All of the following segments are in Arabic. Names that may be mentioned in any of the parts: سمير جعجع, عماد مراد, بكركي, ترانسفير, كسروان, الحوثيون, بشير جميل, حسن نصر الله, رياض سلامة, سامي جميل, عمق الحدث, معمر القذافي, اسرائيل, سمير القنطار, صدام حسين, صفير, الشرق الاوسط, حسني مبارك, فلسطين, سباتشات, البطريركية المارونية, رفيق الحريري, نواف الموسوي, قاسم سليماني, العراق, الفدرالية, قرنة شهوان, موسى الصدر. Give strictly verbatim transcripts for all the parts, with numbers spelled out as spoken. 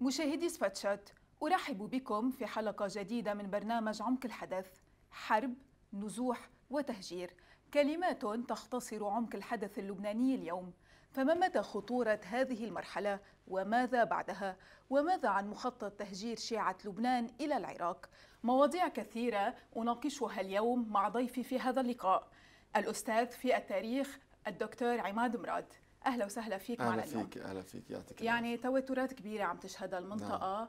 مشاهدي سباتشات، أرحب بكم في حلقة جديدة من برنامج عمق الحدث. حرب، نزوح وتهجير، كلمات تختصر عمق الحدث اللبناني اليوم. فما مدى خطورة هذه المرحلة وماذا بعدها؟ وماذا عن مخطط تهجير شيعة لبنان إلى العراق؟ مواضيع كثيرة أناقشها اليوم مع ضيفي في هذا اللقاء، الأستاذ في التاريخ الدكتور عماد مراد. أهلا وسهلا فيك معنا اليوم. أهلا فيك، أهلا فيك، يعطيك العافية. يعني توترات كبيرة عم تشهدها المنطقة. نعم.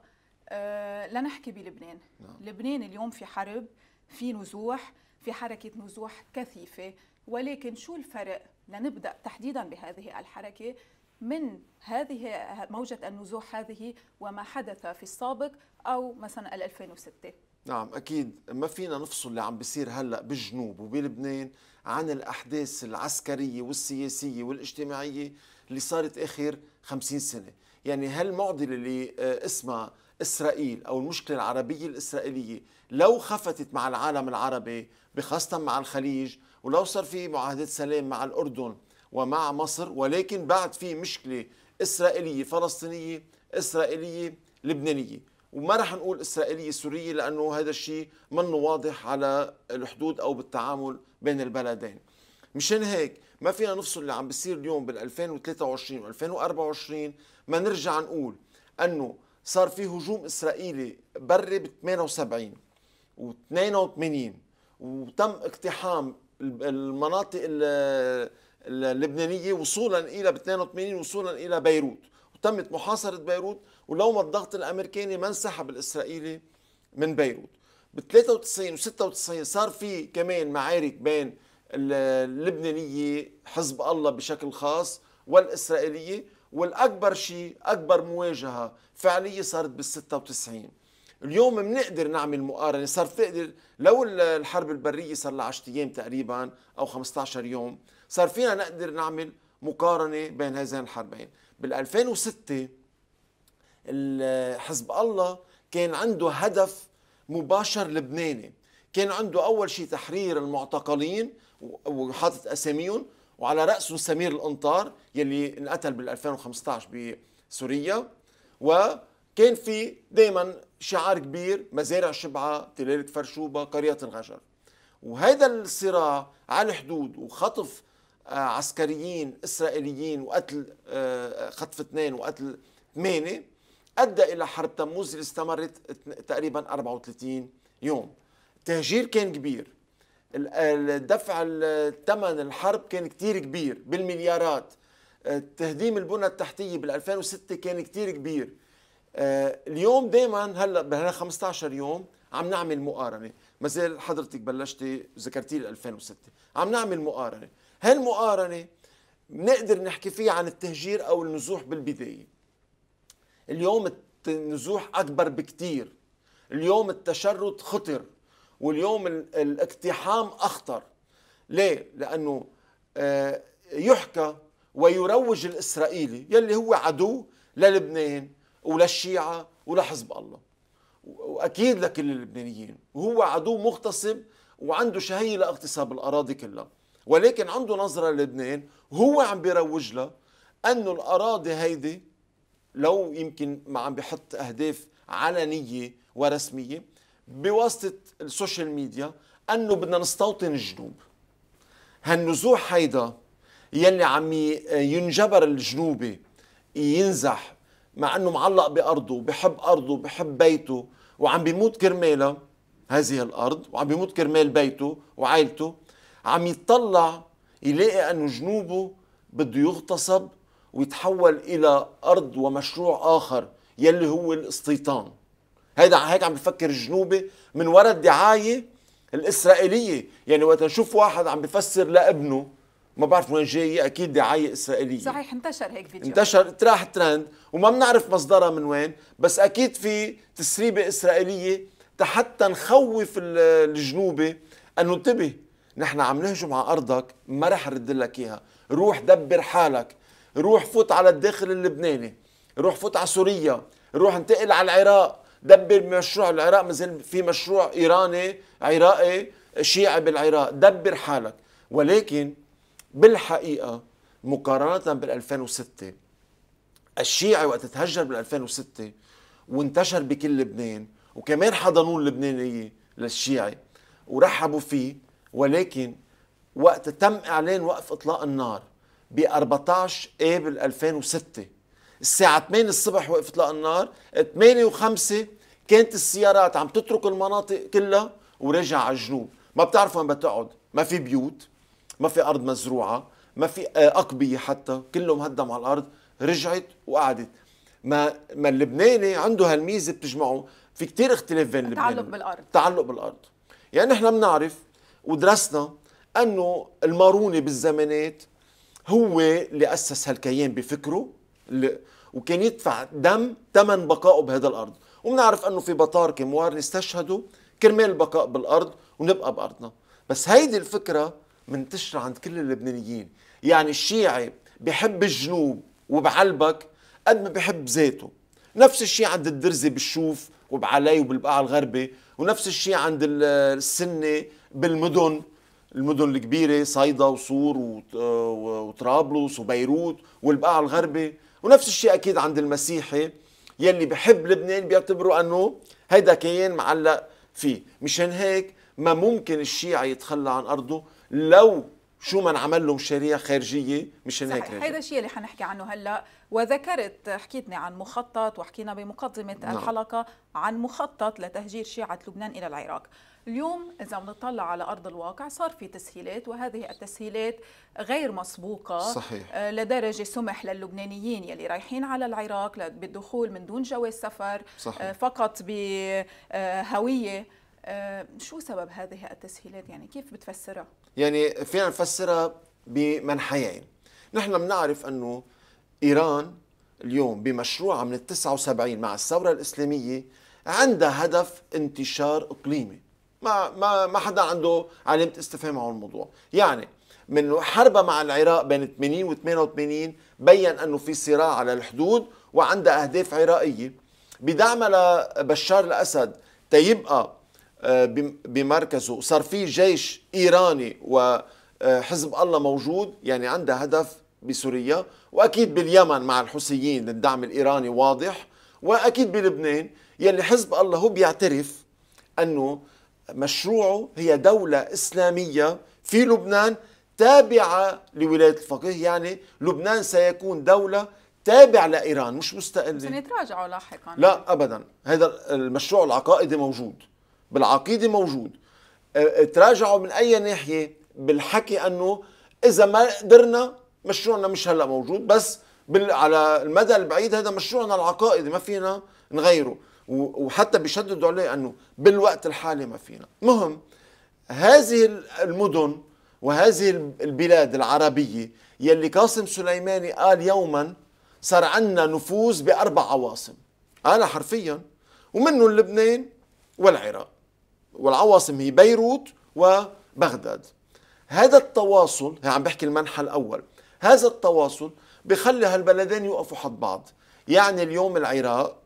أه لا نحكي بلبنان. نعم. لبنان اليوم في حرب، في نزوح، في حركة نزوح كثيفة، ولكن شو الفرق؟ لنبدأ تحديدا بهذه الحركة من هذه موجة النزوح هذه وما حدث في السابق أو مثلا ألفين وستة. نعم أكيد ما فينا نفصل اللي عم بيصير هلأ بالجنوب وبلبنان عن الأحداث العسكرية والسياسية والاجتماعية اللي صارت آخر خمسين سنة. يعني هالمعضلة اللي اسمها إسرائيل أو المشكلة العربية الإسرائيلية لو خفتت مع العالم العربي بخاصة مع الخليج، ولو صار في معاهدة سلام مع الأردن ومع مصر، ولكن بعد في مشكلة إسرائيلية فلسطينية، إسرائيلية لبنانية، وما رح نقول إسرائيلية سورية لأنه هذا الشيء منه واضح على الحدود أو بالتعامل بين البلدين. مشان هيك ما فينا نفصل اللي عم بيصير اليوم بال ألفين وثلاثة وعشرين وألفين وأربعة وعشرين. ما نرجع نقول أنه صار في هجوم إسرائيلي بري ب ثمانية وسبعين و82 وتم اقتحام المناطق اللبنانية وصولا إلى ب ثمانية وثمانين وصولا إلى بيروت، وتمت محاصرة بيروت، ولوم الضغط الأمريكاني ما انسحب الإسرائيلي من بيروت. ب ثلاثة وتسعين و96 صار في كمان معارك بين اللبنانية حزب الله بشكل خاص والإسرائيلية، والأكبر شيء أكبر مواجهة فعلية صارت بال ستة وتسعين. اليوم بنقدر نعمل مقارنة، صار تقدر لو الحرب البرية صار لها عشرة أيام تقريبا أو خمسة عشر يوم، صار فينا نقدر نعمل مقارنة بين هذين الحربين. بال ألفين وستة حزب الله كان عنده هدف مباشر لبناني، كان عنده أول شيء تحرير المعتقلين وحاطط أساميهم، وعلى رأسه سمير القنطار يلي انقتل بال ألفين وخمسة عشر بسوريا. وكان في دائما شعار كبير مزارع شبعة، تلالة فرشوبة، قرية الغجر. وهذا الصراع على الحدود وخطف عسكريين إسرائيليين وقتل خطف اثنين وقتل ثمانية أدى إلى حرب تموز اللي استمرت تقريبا أربعة وثلاثين يوم. التهجير كان كبير، الدفع الثمن الحرب كان كتير كبير بالمليارات، تهديم البنى التحتية بال ألفين وستة كان كتير كبير. اليوم دائما هلا بهلا خمسة عشر يوم عم نعمل مقارنة، ما زال حضرتك بلشتي ذكرتي لي ألفين وستة، عم نعمل مقارنة. هالمقارنة بنقدر نحكي فيها عن التهجير أو النزوح بالبداية. اليوم النزوح أكبر بكتير، اليوم التشرد خطر، واليوم الاقتحام أخطر. ليه؟ لأنه يحكى ويروج الإسرائيلي يلي هو عدو للبنان وللشيعة ولحزب الله وأكيد لكل اللبنانيين، وهو عدو مغتصب وعنده شهية لاغتصاب الأراضي كلها، ولكن عنده نظرة للبنان وهو عم بيروج له أنه الأراضي هيدي لو يمكن ما عم بيحط أهداف علنية ورسمية بواسطة السوشيال ميديا أنه بدنا نستوطن الجنوب. هالنزوح هيدا يلي عم ينجبر الجنوبي ينزح مع أنه معلق بأرضه، بحب أرضه، بحب بيته، وعم بيموت كرمالها هذه الأرض، وعم بيموت كرمال بيته وعائلته، عم يتطلع يلاقي أنه جنوبه بده يغتصب ويتحول إلى أرض ومشروع آخر يلي هو الاستيطان. هيدا هيك عم بفكر الجنوبي من وراء الدعاية الإسرائيلية. يعني وقت نشوف واحد عم بفسر لابنه ما بعرف وين جاي، أكيد دعاية إسرائيلية. صحيح، انتشر هيك فيديو، انتشر تراح ترند وما بنعرف مصدرها من وين، بس أكيد في تسريبة إسرائيلية حتى نخوف الجنوبي أنه انتبه، نحن عم نهجم على أرضك، ما رح نرد لك إياها، روح دبر حالك، روح فوت على الداخل اللبناني، روح فوت على سوريا، روح انتقل على العراق، دبر مشروع العراق. مثل في مشروع إيراني عراقي شيعي بالعراق، دبر حالك. ولكن بالحقيقة مقارنة بالألفين وستة الشيعي وقت تهجر بالألفين وستة وانتشر بكل لبنان وكمان حضنوه اللبنانية للشيعي ورحبوا فيه، ولكن وقت تم إعلان وقف إطلاق النار ب أربعة عشر آبريل ألفين وستة الساعة ثمانية الصبح وقف إطلاق النار، ثمانية وخمسة كانت السيارات عم تترك المناطق كلها وراجع على الجنوب، ما بتعرف وين بتقعد، ما في بيوت، ما في أرض مزروعة، ما في أقبية حتى، كله مهدم على الأرض، رجعت وقعدت. ما ما اللبناني عنده هالميزة بتجمعه، في كتير اختلاف بين اللبناني تعلق بالأرض تعلق بالأرض، يعني نحن بنعرف ودرسنا أنه الماروني بالزمانات هو اللي أسس هالكيان بفكره اللي وكان يدفع دم ثمن بقائه بهذا الأرض، وبنعرف أنه في بطاركة موارنة استشهدوا كرمال البقاء بالأرض ونبقى بأرضنا. بس هيدي الفكرة منتشرة عند كل اللبنانيين، يعني الشيعي بحب الجنوب وبعلبك قد ما بحب ذاته، نفس الشيء عند الدرزي بالشوف وبعلي وبالبقاع الغربي، ونفس الشيء عند السنة بالمدن المدن الكبيرة صيدا وصور وطرابلس وبيروت والبقاع الغربي، ونفس الشيء أكيد عند المسيحي يلي بحب لبنان بيعتبروا أنه هيدا كيان معلق فيه. مشان هيك ما ممكن الشيعي يتخلى عن أرضه لو شو ما نعمل له مشاريع خارجيه. مشان هيك هيدا الشيء اللي حنحكي عنه هلا، وذكرت حكيتني عن مخطط وحكينا بمقدمه نعم. الحلقه عن مخطط لتهجير شيعه لبنان الى العراق. اليوم اذا بنطلع على ارض الواقع صار في تسهيلات، وهذه التسهيلات غير مسبوقه صحيح. لدرجه سمح للبنانيين يلي رايحين على العراق بالدخول من دون جواز سفر صحيح. فقط بهويه. شو سبب هذه التسهيلات؟ يعني كيف بتفسرها؟ يعني فينا نفسرها بمنحيين. نحن بنعرف انه ايران اليوم بمشروعها من التسعة وسبعين مع الثوره الاسلاميه عندها هدف انتشار اقليمي، ما ما ما حدا عنده علامه استفهام على الموضوع. يعني من حربها مع العراق بين ثمانين وثمانية وثمانين بين انه في صراع على الحدود وعندها اهداف عراقيه. بدعمها لبشار الاسد تيبقى بمركزه صار في جيش إيراني وحزب الله موجود، يعني عندها هدف بسوريا، وأكيد باليمن مع الحوثيين الدعم الإيراني واضح، وأكيد بلبنان يلي حزب الله هو بيعترف أنه مشروعه هي دولة إسلامية في لبنان تابعة لولاية الفقيه، يعني لبنان سيكون دولة تابعة لإيران مش مستقلة. سنتراجعوا لاحقا؟ لا أبدا، هذا المشروع العقائدي موجود بالعقيدة موجود. تراجعوا من أي ناحية؟ بالحكي أنه إذا ما قدرنا مشروعنا مش هلأ موجود، بس على المدى البعيد هذا مشروعنا العقائدي ما فينا نغيره، وحتى بيشددوا عليه أنه بالوقت الحالي ما فينا. مهم، هذه المدن وهذه البلاد العربية يلي قاسم سليماني قال يوما صار عندنا نفوذ بأربع عواصم، أنا حرفيا ومنه لبنان والعراق، والعواصم هي بيروت وبغداد. هذا التواصل، عم بحكي المنحى الأول، هذا التواصل بخلي هالبلدين يوقفوا حد بعض. يعني اليوم العراق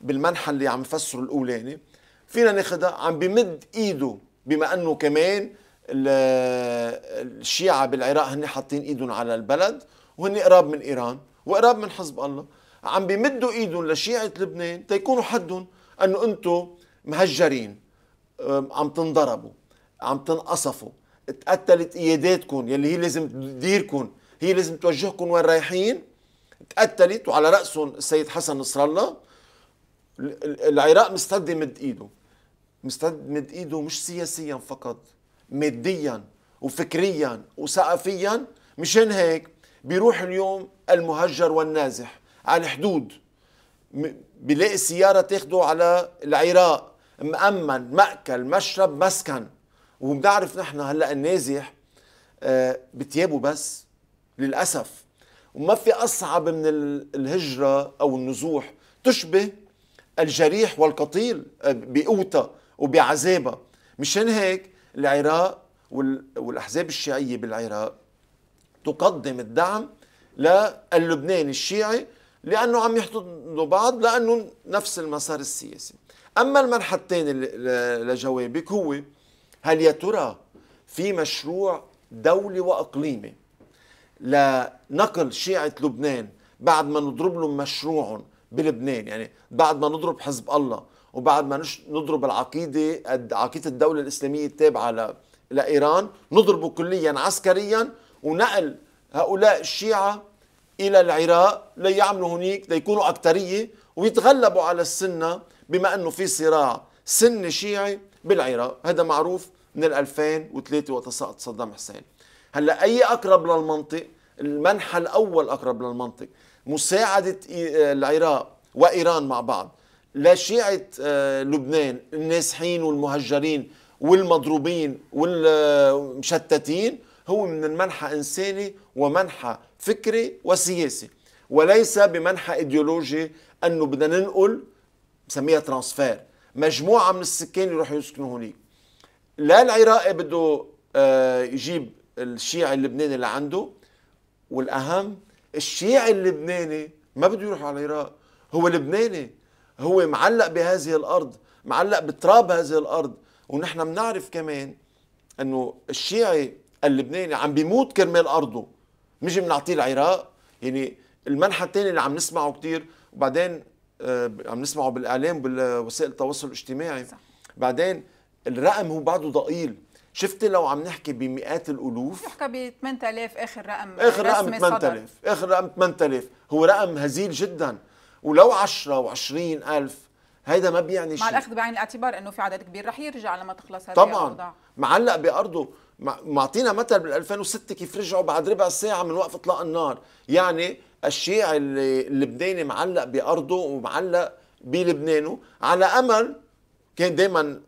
بالمنحى اللي عم فسره الأولاني فينا ناخدها، عم بمد إيده بما أنه كمان الشيعة بالعراق هن حاطين إيدهم على البلد وهن قراب من إيران وقراب من حزب الله، عم بمدوا إيدهم لشيعة لبنان تيكونوا حدهم أنه أنتم مهجرين، عم تنضربوا، عم تنقصفوا، تقتلت اياداتكم يلي هي لازم تديركم، هي لازم توجهكم وين رايحين، تقتلت وعلى راسهم السيد حسن نصر الله. العراق مستعد يمد ايده، مستعد يمد ايده مش سياسيا فقط، ماديا وفكريا وثقافيا. مشان هيك بيروح اليوم المهجر والنازح على الحدود بيلاقي سيارة تاخده على العراق، مأمن مأكل مشرب مسكن. وبنعرف نحن هلأ النازح بتيابه بس للأسف، وما في أصعب من الهجرة أو النزوح، تشبه الجريح والقتيل بقوتها وبعذابها. مشان هيك العراق والأحزاب الشيعية بالعراق تقدم الدعم للبناني الشيعي لأنه عم يحتضنوا بعض، لأنه نفس المسار السياسي. أما المنحى الثاني لجوابك هو هل يا ترى في مشروع دولي وإقليمي لنقل شيعة لبنان بعد ما نضرب لهم مشروعهم بلبنان، يعني بعد ما نضرب حزب الله وبعد ما نضرب العقيدة عقيدة الدولة الإسلامية التابعة لإيران، نضربه كليا عسكريا، ونقل هؤلاء الشيعة إلى العراق ليعملوا هناك ليكونوا أكترية ويتغلبوا على السنة، بما أنه في صراع سني شيعي بالعراق، هذا معروف من ألفين وثلاثة وتساقط صدام حسين. هلا أي أقرب للمنطق؟ المنحى الأول أقرب للمنطق، مساعدة العراق وإيران مع بعض لشيعة لبنان النازحين والمهجرين والمضروبين والمشتتين، هو من المنحى إنساني ومنحى فكري وسياسي، وليس بمنحى إيديولوجي أنه بدنا ننقل بسميها ترانسفير مجموعة من السكان يروحوا يسكنوا هناك. لا العراقي بده يجيب الشيعي اللبناني اللي عنده، والأهم الشيعي اللبناني ما بده يروح على العراق، هو لبناني، هو معلق بهذه الأرض، معلق بتراب هذه الأرض. ونحن بنعرف كمان أنه الشيعي اللبناني عم بيموت كرمال أرضه، مش بنعطيه العراق. يعني المنحى الثاني اللي عم نسمعه كثير، وبعدين عم نسمعه بالإعلام وبالوسائل التواصل الاجتماعي صح. بعدين الرقم هو بعده ضئيل، شفتي لو عم نحكي بمئات الالوف، نحكي ب ثمانية آلاف آخر رقم، آخر رقم ثمانية آلاف، آخر رقم ثمانية آلاف، هو رقم هزيل جدا. ولو عشرة وعشرين ألف هيدا ما بيعني شيء، مع الأخذ بعين الاعتبار أنه في عدد كبير رح يرجع لما تخلص هذه طبعا الأوضاع. معلق بأرضه. معطينا مثل بال ألفين وستة كيف رجعوا بعد ربع ساعة من وقف إطلاق النار، يعني الشيعي اللبناني معلق بأرضه ومعلق بلبنانه على أمل كان دائما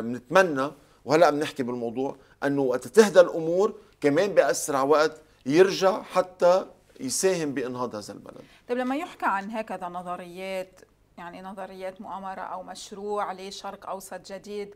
بنتمنى، وهلا بنحكي بالموضوع انه وقت تهدى الامور كمان باسرع وقت يرجع حتى يساهم بانهاض هذا البلد. طيب لما يحكى عن هكذا نظريات، يعني نظريات مؤامره او مشروع لشرق اوسط جديد،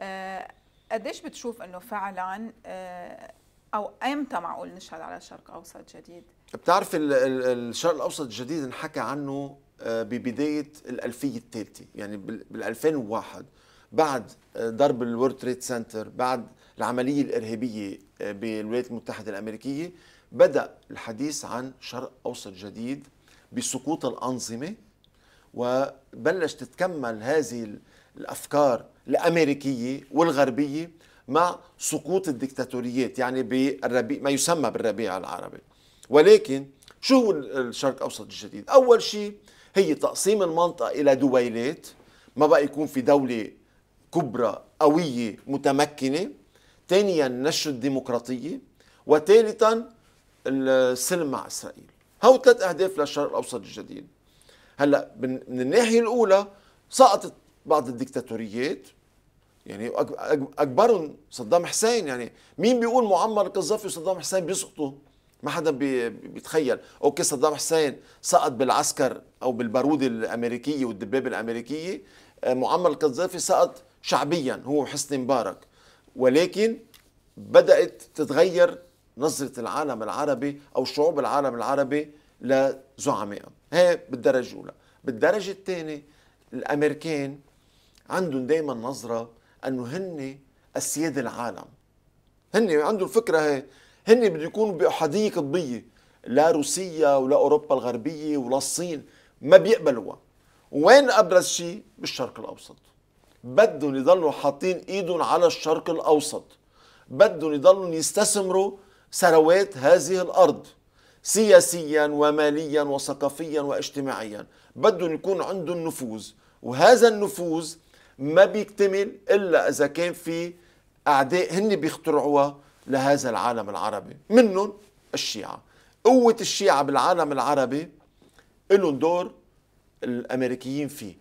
آه قديش بتشوف انه فعلا آه او امتى معقول نشهد على شرق اوسط جديد؟ بتعرف الشرق الاوسط الجديد انحكى عنه ببدايه الالفيه الثالثه، يعني بال ألفين وواحد بعد ضرب الورد تريد سنتر، بعد العملية الإرهابية بالولايات المتحدة الأمريكية، بدأ الحديث عن شرق أوسط جديد بسقوط الأنظمة، وبلش تتكمل هذه الأفكار الأمريكية والغربية مع سقوط الدكتاتوريات، يعني بالربيع ما يسمى بالربيع العربي. ولكن شو هو الشرق أوسط الجديد؟ أول شيء هي تقسيم المنطقة إلى دويلات، ما بقى يكون في دولة كبرى قوية متمكنة. ثانيا نشر الديمقراطية، وثالثا السلم مع إسرائيل. هو ثلاث أهداف للشرق الأوسط الجديد. هلا من الناحية الأولى سقطت بعض الدكتاتوريات، يعني أكبرهم صدام حسين، يعني مين بيقول معمر القذافي وصدام حسين بيسقطوا؟ ما حدا بيتخيل. أوكي صدام حسين سقط بالعسكر أو بالبارودة الأمريكية والدبابة الأمريكية، معمر القذافي سقط شعبيا هو حسني مبارك، ولكن بدأت تتغير نظرة العالم العربي أو شعوب العالم العربي لزعمائها، هي بالدرجة الأولى. بالدرجة الثانية الأمريكان عندهم دائما نظرة أنه هن السيادة العالم، هن عندهم الفكرة هي، هن بده يكونوا بأحادية قطبية، لا روسيا ولا أوروبا الغربية ولا الصين ما بيقبلوها. وين أبرز شيء؟ بالشرق الأوسط. بدهم يضلوا حاطين إيدهم على الشرق الأوسط، بدهم يضلوا يستثمروا ثروات هذه الأرض سياسيا وماليا وثقافيا واجتماعيا، بدهم يكون عندهم نفوذ، وهذا النفوذ ما بيكتمل إلا إذا كان في أعداء هن بيخترعوها لهذا العالم العربي، منهم الشيعة. قوة الشيعة بالعالم العربي إلهم دور الأمريكيين فيه،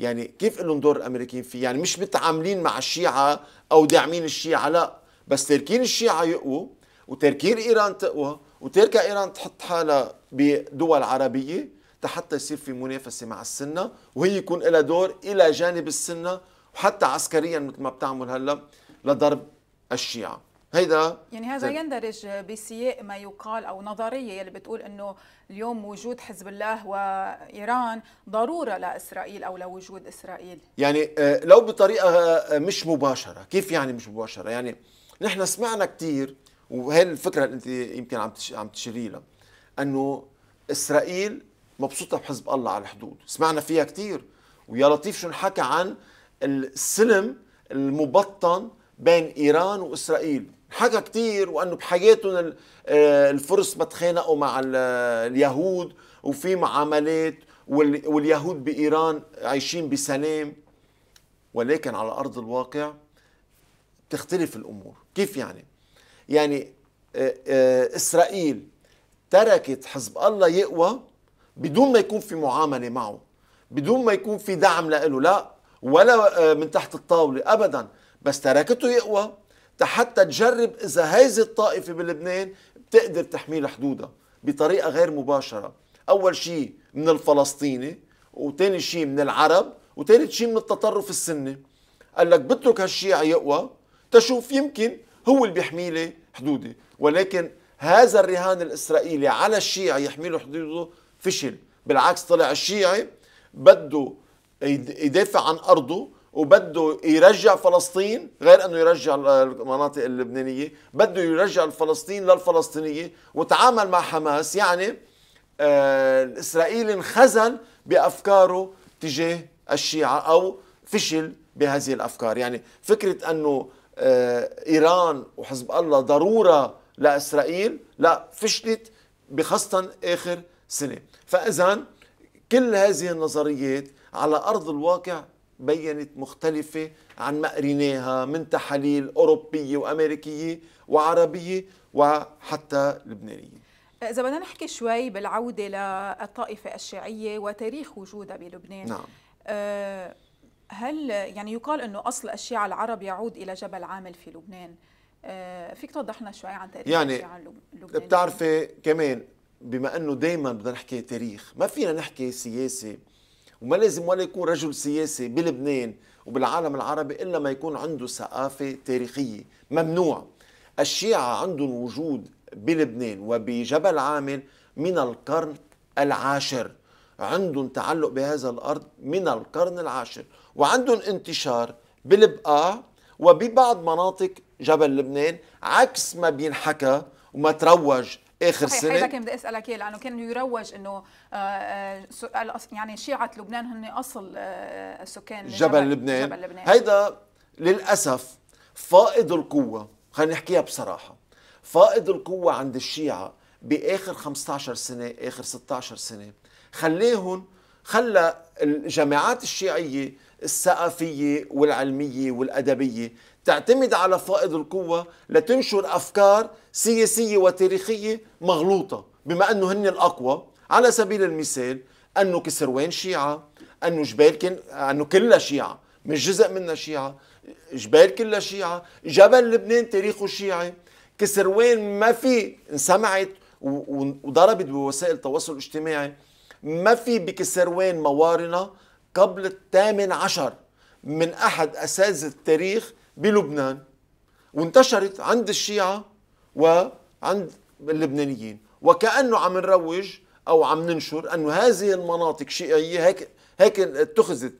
يعني كيف إلهم دور الأمريكيين فيه؟ يعني مش متعاملين مع الشيعة أو داعمين الشيعة، لا، بس تركين الشيعة يقوى وتركين إيران تقوى وترك إيران تحط حالها بدول عربية حتى يصير في منافسة مع السنة، وهي يكون لها دور إلى جانب السنة، وحتى عسكريا مثل ما بتعمل هلا لضرب الشيعة. هيدا يعني هذا يندرج بسياق ما يقال او نظريه اللي بتقول انه اليوم وجود حزب الله وايران ضروره لاسرائيل او لوجود اسرائيل، يعني لو بطريقه مش مباشره. كيف يعني مش مباشره؟ يعني نحن سمعنا كثير وهي الفكره اللي انت يمكن عم عم تشيري لها، انه اسرائيل مبسوطه بحزب الله على الحدود، سمعنا فيها كثير. ويا لطيف شو انحكى عن السلم المبطن بين ايران واسرائيل، حكى كثير، وانه بحياتهم الفرس ما تخانقوا مع اليهود وفي معاملات واليهود بايران عايشين بسلام. ولكن على ارض الواقع تختلف الامور. كيف يعني؟ يعني اسرائيل تركت حزب الله يقوى بدون ما يكون في معامله معه، بدون ما يكون في دعم له، لا ولا من تحت الطاوله ابدا، بس تركته يقوى حتى تجرب إذا هذه الطائفة بلبنان بتقدر تحميل حدودها بطريقة غير مباشرة. أول شيء من الفلسطيني، وثاني شيء من العرب، وثالث شيء من التطرف السني. قال لك بترك هالشيعة يقوى تشوف يمكن هو اللي بيحميلي حدودي. ولكن هذا الرهان الإسرائيلي على الشيعة يحميله حدوده فشل، بالعكس طلع الشيعي بده يدافع عن أرضه وبده يرجع فلسطين، غير انه يرجع المناطق اللبنانيه، بده يرجع فلسطين للفلسطينيه، وتعامل مع حماس. يعني آه الاسرائيلي انخزل بافكاره تجاه الشيعه او فشل بهذه الافكار. يعني فكره انه آه ايران وحزب الله ضروره لاسرائيل، لا، فشلت بخاصه اخر سنه. فاذا كل هذه النظريات على ارض الواقع بينت مختلفة عن ما قريناها من تحاليل أوروبية وأمريكية وعربية وحتى لبنانية. إذا بدنا نحكي شوي بالعودة للطائفة الشيعية وتاريخ وجودها بلبنان. نعم. أه هل يعني يقال أنه أصل الشيعة العرب يعود إلى جبل عامل في لبنان؟ أه فيك توضح لنا شوي عن تاريخ يعني الشيعة اللبنانية؟ بتعرفي كمان بما أنه دايما بدنا نحكي تاريخ، ما فينا نحكي سياسة، وما لازم ولا يكون رجل سياسي بلبنان وبالعالم العربي إلا ما يكون عنده ثقافة تاريخية. ممنوع. الشيعة عندهم وجود بلبنان وبجبل عامل من القرن العاشر، عندهم تعلق بهذا الأرض من القرن العاشر، وعندهم انتشار بالبقاع وببعض مناطق جبل لبنان، عكس ما بينحكى وما تروج اخر صحيح سنه. هيدا كان بدي اسالك اياه، لانه كان يروج انه يعني شيعه لبنان هن اصل سكان جبل لبنان. جبل لبنان هيدا للاسف فائض القوه، خلينا نحكيها بصراحه، فائض القوه عند الشيعه باخر خمسطعش سنه، اخر ستطعش سنه، خليهم خلى الجماعات الشيعيه الثقافيه والعلميه والادبيه تعتمد على فائض القوة لتنشر أفكار سياسية وتاريخية مغلوطة، بما أنه هن الأقوى. على سبيل المثال أنه كسروان شيعة، أنه جبال كن... أنه كلها شيعة، من جزء منها شيعة، جبال كلها شيعة، جبل لبنان تاريخه شيعي. كسروان ما في، انسمعت وضربت بوسائل التواصل الاجتماعي، ما في بكسروان موارنة قبل الثامن عشر من أحد أساتذة التاريخ بلبنان، وانتشرت عند الشيعة وعند اللبنانيين، وكأنه عم نروج أو عم ننشر أنه هذه المناطق شيعية. هيك هيك اتخذت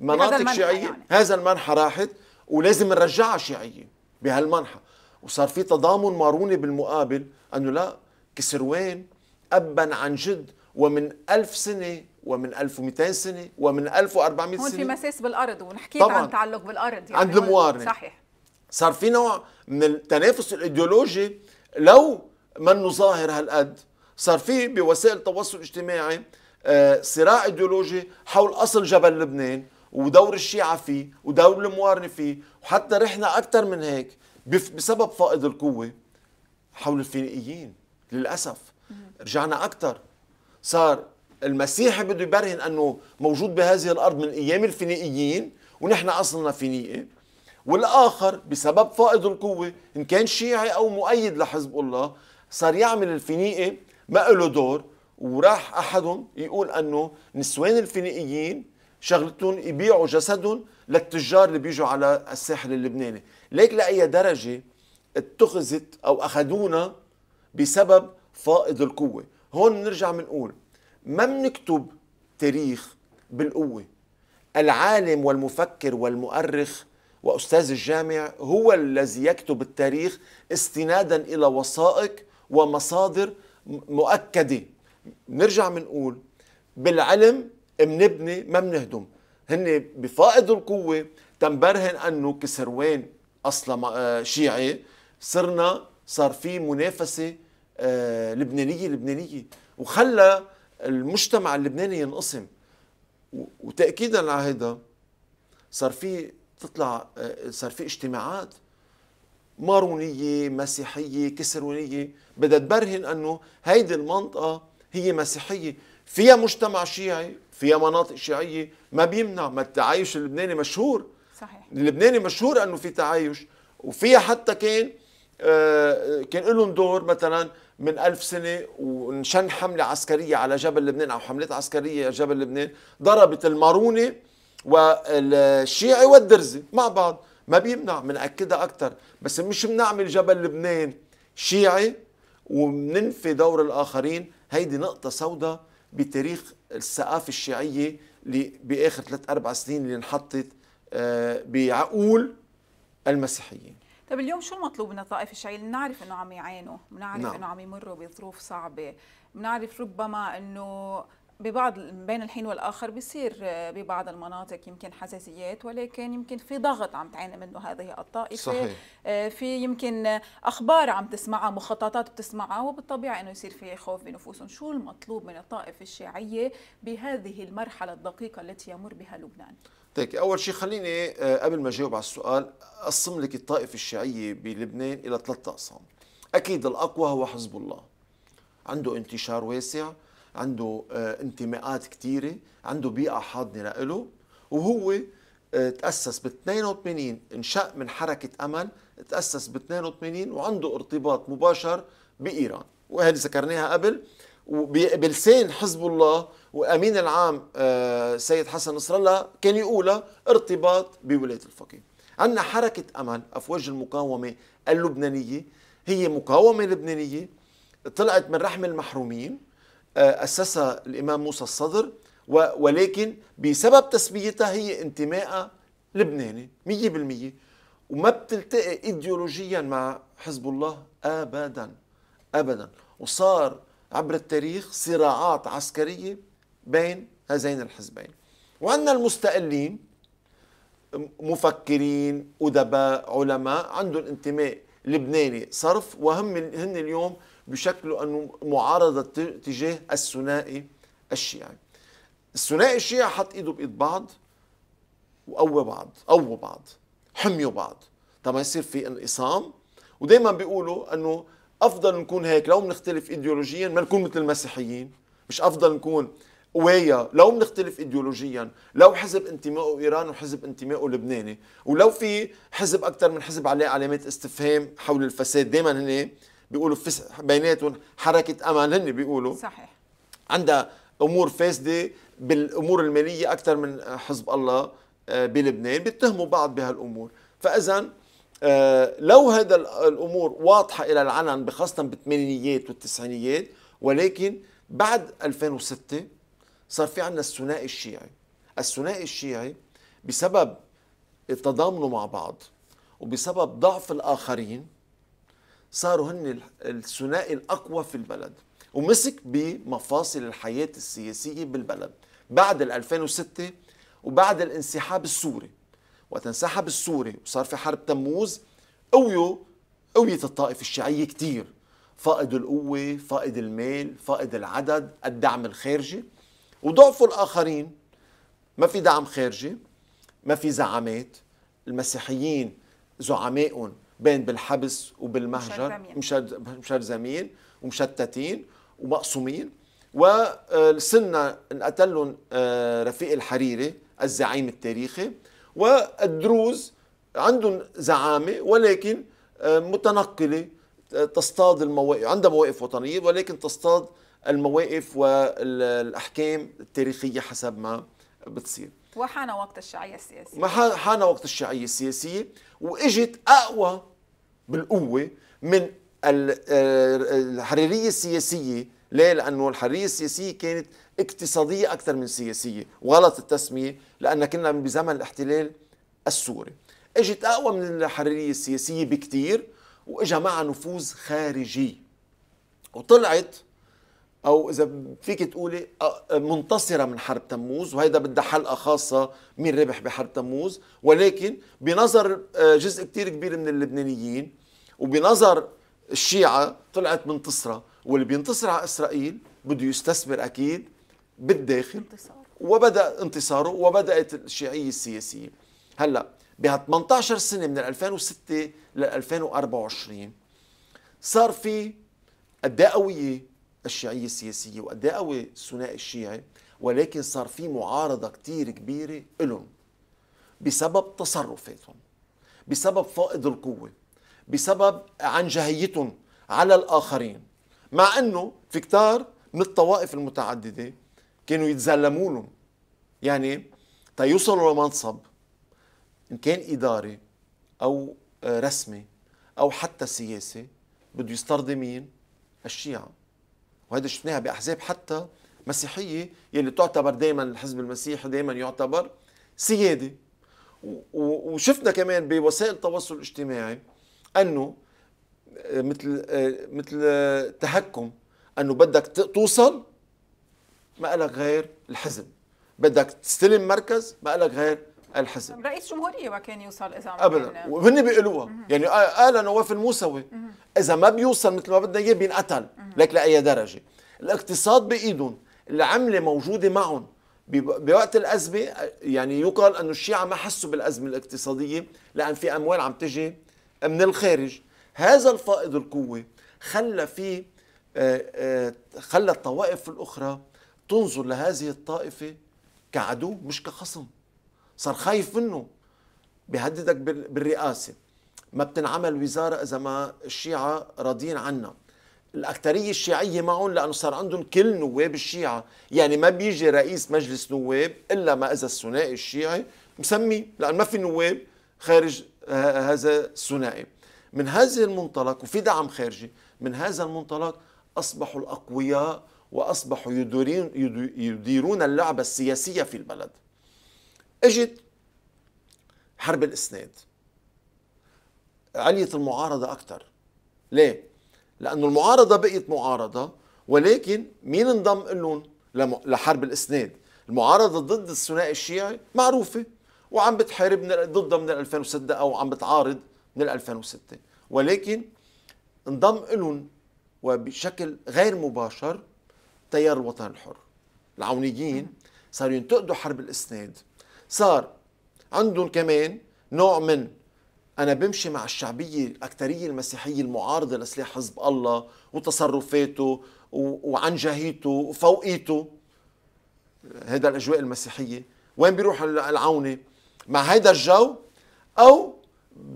مناطق شيعية، يعني. هذا المنحى راحت ولازم نرجعها شيعية بهالمنحى، وصار في تضامن ماروني بالمقابل أنه لا، كسروان أبا عن جد ومن ألف سنة ومن ألف ومئتين سنة ومن ألف وأربعمئة سنة. هون في مساس بالأرض، ونحكي عن تعلق بالأرض يعني عند الموارنة. صحيح. صار في نوع من التنافس الإيديولوجي لو منه ظاهر هالقد، صار في بوسائل التواصل الاجتماعي صراع إيديولوجي حول أصل جبل لبنان ودور الشيعة فيه ودور الموارنة فيه. وحتى رحنا أكثر من هيك بسبب فائض القوة حول الفينيقيين للأسف. رجعنا أكثر، صار المسيحي بده يبرهن انه موجود بهذه الارض من ايام الفينيقيين ونحن اصلنا فينيقي، والاخر بسبب فائض القوه ان كان شيعي او مؤيد لحزب الله صار يعمل الفينيقي ما له دور. وراح احدهم يقول انه نسوان الفينيقيين شغلتهم يبيعوا جسدهم للتجار اللي بيجوا على الساحل اللبناني. ليك لاي درجه اتخذت او اخذونا بسبب فائض القوه. هون بنرجع بنقول ما بنكتب تاريخ بالقوة. العالم والمفكر والمؤرخ وأستاذ الجامع هو الذي يكتب التاريخ استنادا إلى وثائق ومصادر مؤكدة. نرجع منقول بالعلم منبني ما منهدم، هن بفائضوا القوة تنبرهن أنه كسروان أصلا شيعي صرنا صار في منافسة لبنانية لبنانية وخلى المجتمع اللبناني ينقسم. وتأكيدا على هذا صار في تطلع صار في اجتماعات مارونية مسيحية كسرونية بدها تبرهن أنه هيدي المنطقة هي مسيحية فيها مجتمع شيعي فيها مناطق شيعية، ما بيمنع ما التعايش اللبناني مشهور. صحيح. اللبناني مشهور أنه في تعايش وفيها حتى كان كان لهم دور مثلا من ألف سنة ونشن حملة عسكرية على جبل لبنان أو حملات عسكرية على جبل لبنان ضربت المارونة والشيعي والدرزي مع بعض، ما بيمنع بنأكدها أكثر، بس مش بنعمل جبل لبنان شيعي وبننفي دور الآخرين. هيدي نقطة سوداء بتاريخ الثقافة الشيعية اللي بآخر ثلاث أربع سنين اللي انحطت بعقول المسيحيين. طيب اليوم شو المطلوب من الطائفة الشيعية؟ بنعرف انه عم يعانوا، بنعرف نعم. انه عم يمروا بظروف صعبة، بنعرف ربما انه ببعض بين الحين والاخر بيصير ببعض المناطق يمكن حساسيات، ولكن يمكن في ضغط عم تعاني منه هذه الطائفة. صحيح. في يمكن اخبار عم تسمعها، مخططات بتسمعها، وبالطبيعة انه يصير في خوف بنفوسهم. شو المطلوب من الطائفة الشيعية بهذه المرحلة الدقيقة التي يمر بها لبنان؟ طيب اول شيء خليني قبل ما اجاوب على السؤال اقسم لك الطائفه الشيعيه بلبنان الى ثلاث اقسام. اكيد الاقوى هو حزب الله، عنده انتشار واسع، عنده انتماءات كثيره، عنده بيئه حاضنه له، وهو تاسس ب اثنين وثمانين، انشأ من حركه امل، تاسس ب اثنين وثمانين وعنده ارتباط مباشر بايران، وهذه ذكرناها قبل. وبلسان حزب الله وامين العام سيد حسن نصر الله كان يقولها ارتباط بولايه الفقيه. عندنا حركه امل افواج المقاومه اللبنانيه، هي مقاومه لبنانيه طلعت من رحم المحرومين، اسسها الامام موسى الصدر، ولكن بسبب تسميتها هي انتمائها لبناني مية بالمية وما بتلتقي ايديولوجيا مع حزب الله ابدا ابدا. وصار عبر التاريخ صراعات عسكرية بين هذين الحزبين. وعندنا المستقلين، مفكرين، أدباء، علماء، عندهم انتماء لبناني صرف، وهم هن اليوم بشكله أنه معارضة تجاه الثنائي الشيعي. الثنائي الشيعي حط إيده بإيد بعض وقوى بعض، قووا بعض، حميوا بعض، طبعا يصير في انقسام. ودائما بيقولوا أنه أفضل نكون هيك، لو بنختلف إيديولوجياً ما نكون مثل المسيحيين، مش أفضل نكون قوية لو بنختلف إيديولوجياً، لو حزب انتمائه إيران وحزب انتمائه لبناني، ولو في حزب أكثر من حزب عليه علامات استفهام حول الفساد، دائماً هن بيقولوا بيناتهم حركة أمل، هن بيقولوا صحيح عندها أمور فاسدة بالأمور المالية أكثر من حزب الله بلبنان، بيتهموا بعض بهالأمور. فإذاً لو هذا الأمور واضحة إلى العلن بخاصة بالثمانينيات والتسعينيات، ولكن بعد ألفين وستة صار في عندنا الثنائي الشيعي. الثنائي الشيعي بسبب تضامنه مع بعض وبسبب ضعف الآخرين صاروا هن الثنائي الأقوى في البلد، ومسك بمفاصل الحياة السياسية بالبلد بعد ألفين وستة وبعد الانسحاب السوري. وقت انسحب السوري وصار في حرب تموز قويوا قوية الطائفة الشيعية كثير، فائض القوة، فائض المال، فائض العدد، الدعم الخارجي، وضعفوا الآخرين، ما في دعم خارجي، ما في زعامات، المسيحيين زعمائهم بين بالحبس وبالمهجر مشرزمين ومشتتين ومقسومين. والسنة انقتل لهم رفيق الحريري الزعيم التاريخي، والدروز عندهم زعامه ولكن متنقله، تصطاد المواقف، عندها مواقف وطنيه ولكن تصطاد المواقف والاحكام التاريخيه حسب ما بتصير. وحان وقت الشيعيه السياسيه، حان وقت الشيعيه السياسيه، واجت اقوى بالقوه من الحريريه السياسيه. ليه؟ لانه الحريه السياسيه كانت اقتصاديه اكثر من سياسيه، وغلط التسميه لان كنا بزمن الاحتلال السوري. اجت اقوى من الحرية السياسية بكتير، واجا معها نفوذ خارجي، وطلعت او اذا فيك تقولي منتصرة من حرب تموز، وهيدا بدها حلقة خاصة مين ربح بحرب تموز. ولكن بنظر جزء كتير كبير من اللبنانيين وبنظر الشيعة طلعت منتصرة، واللي بينتصر على اسرائيل بده يستثمر اكيد بالداخل، وبدا انتصاره وبدات الشيعية السياسية. هلا بها ثمانية عشر سنة من ألفين وستة ل ألفين وأربعة وعشرين صار في قد قوية الشيعية السياسية وقد قوي الثنائي الشيعي، ولكن صار في معارضة كتير كبيرة لهم بسبب تصرفاتهم، بسبب فائض القوة، بسبب عنجهيتهم على الآخرين، مع أنه في كتار من الطوائف المتعددة كانوا يتزلموا لهم، يعني تيوصلوا لمنصب إن كان إداري أو رسمي أو حتى سياسي بده يسترضي مين؟ الشيعة. وهذا شفناها بأحزاب حتى مسيحية يلي تعتبر دائما الحزب المسيحي دائما يعتبر سيادي، وشفنا كمان بوسائل التواصل الاجتماعي أنه مثل مثل تهكم، أنه بدك توصل ما لك غير الحزب، بدك تستلم مركز ما لك غير الحزب. رئيس جمهورية ما كان يوصل إذا أبدا، وهن بيقولوها يعني قال نواف الموسوي إذا ما بيوصل مثل ما بدنا إياه بينقتل، لك لأي درجة. الاقتصاد بإيدهم، العملة موجودة معهم. بوقت الأزمة يعني يقال أنه الشيعة ما حسوا بالأزمة الاقتصادية لأن في أموال عم تجي من الخارج. هذا الفائض القوة خلى في خلى الطوائف الأخرى تنظر لهذه الطائفة كعدو مش كخصم، صار خايف منه، بيهددك بالرئاسة، ما بتنعمل وزارة إذا ما الشيعة راضيين عنا، الأكثرية الشيعية معهم لأنه صار عندهم كل نواب الشيعة، يعني ما بيجي رئيس مجلس نواب إلا ما إذا الثنائي الشيعي مسميه، لأن ما في نواب خارج هذا الثنائي. من هذا المنطلق وفي دعم خارجي، من هذا المنطلق أصبحوا الأقوياء وأصبحوا يديرون اللعبة السياسية في البلد. اجت حرب الاسناد، عليت المعارضة أكثر. ليه؟ لأنه المعارضة بقيت معارضة، ولكن مين انضم لهم لحرب الاسناد؟ المعارضة ضد الثنائي الشيعي معروفة وعم بتحارب ضدها من ألفين وستة أو عم بتعارض من ألفين وستة، ولكن انضم لهم وبشكل غير مباشر تيار الوطن الحر. العونيين صاروا ينتقدوا حرب الاسناد، صار عندهم كمان نوع من أنا بمشي مع الشعبية الأكثرية المسيحية المعارضة لسلاح حزب الله وتصرفاته وعنجهيته وفوقيته. هيدا الأجواء المسيحية وين بيروح العوني مع هيدا الجو؟ أو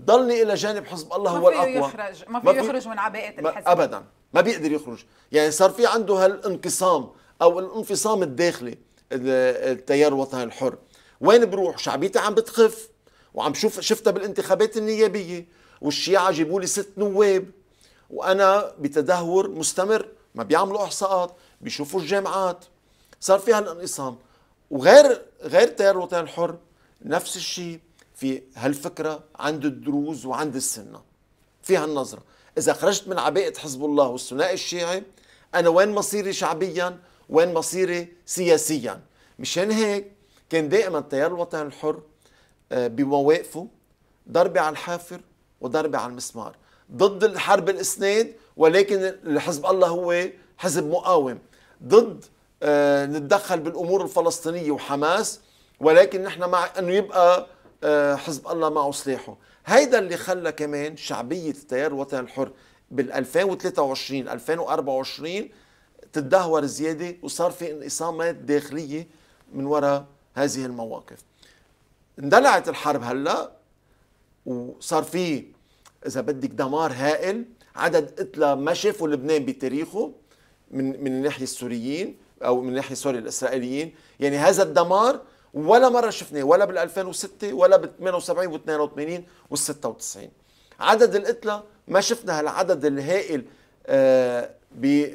ضلني إلى جانب حزب الله هو الأقوى، ما فيه يخرج، ما فيه يخرج من عباءة الحزب أبدا، ما بيقدر يخرج. يعني صار في عنده هالانقسام أو الانفصام الداخلي التيار الوطني الحر. وين بروح؟ شعبيتي عم بتخف، وعم شوف شفتها بالانتخابات النيابيه، والشيعه جيبوا لي ست نواب وانا بتدهور مستمر، ما بيعملوا احصاءات، بيشوفوا الجامعات، صار في هالانقسام. وغير غير تيار الوطن الحر نفس الشيء، في هالفكره عند الدروز وعند السنه، في هالنظره اذا خرجت من عباءه حزب الله والثنائي الشيعي انا وين مصيري شعبيا، وين مصيري سياسيا. مشان هيك كان دائما التيار الوطني الحر بمواقفه ضربة على الحافر وضربة على المسمار، ضد الحرب الاسناد ولكن حزب الله هو حزب مقاوم، ضد نتدخل بالامور الفلسطينيه وحماس ولكن نحن مع انه يبقى حزب الله معه سلاحه. هيدا اللي خلى كمان شعبيه التيار الوطني الحر بال ألفين وثلاثة وعشرين ألفين وأربعة وعشرين تدهور زياده، وصار في انقسامات داخليه من وراء هذه المواقف. اندلعت الحرب هلا وصار في اذا بدك دمار هائل، عدد قتلى ما شافوا لبنان بتاريخه من من ناحيه السوريين او من ناحيه سوري الاسرائيليين، يعني هذا الدمار ولا مره شفناه ولا بال ألفين وستة ولا بال ثمانية وسبعين واثنين وثمانين والستة وتسعين. عدد القتلى ما شفنا هالعدد الهائل آه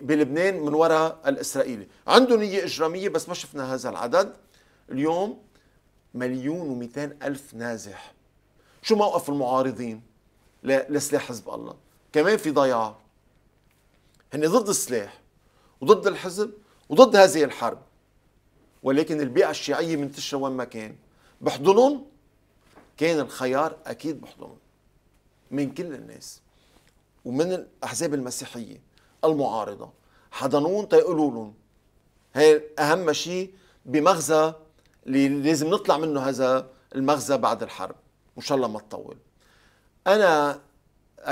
بلبنان من وراء الاسرائيلي، عندهم نيه اجراميه بس ما شفنا هذا العدد. اليوم مليون ومئتين ألف نازح، شو موقف المعارضين لسلاح حزب الله؟ كمان في ضياع. هن ضد السلاح وضد الحزب وضد هذه الحرب، ولكن البيئة الشيعية منتشرة وين ما كان، بحضنهم كان الخيار أكيد بحضنهم من كل الناس ومن الأحزاب المسيحية المعارضة، حضنون تيقولوا لهم هي أهم شيء بمغزى اللي لازم نطلع منه، هذا المغزى بعد الحرب وإن شاء الله ما تطول. أنا